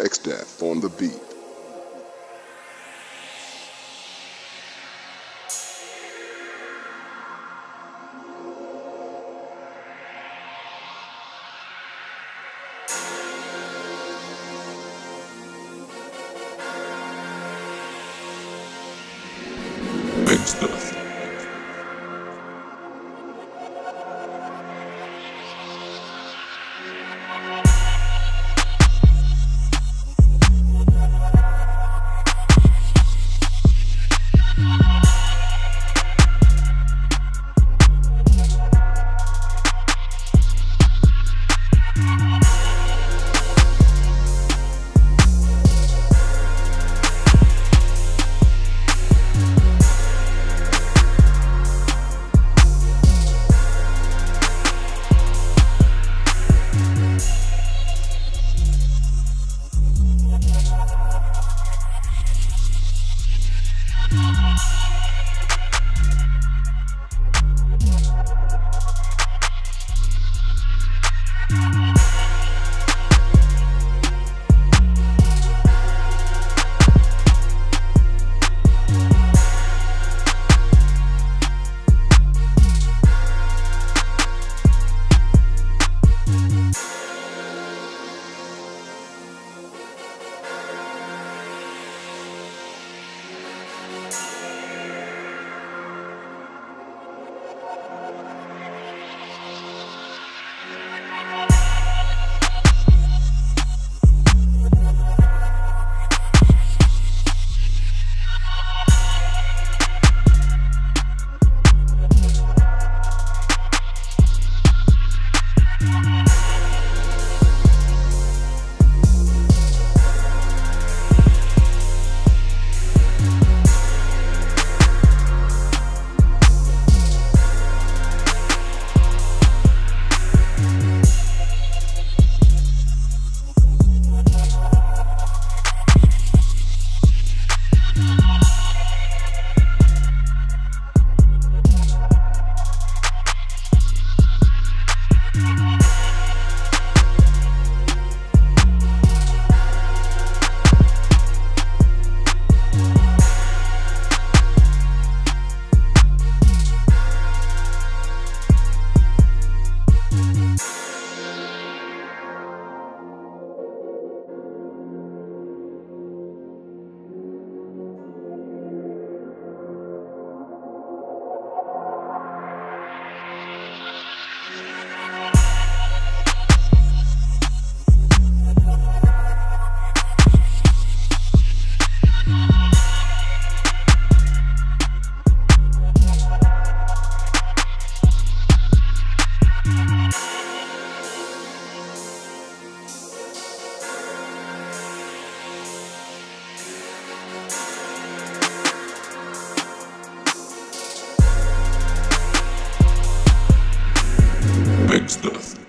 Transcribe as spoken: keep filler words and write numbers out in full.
Exdeath on the beat. Exdeath. Exdeath.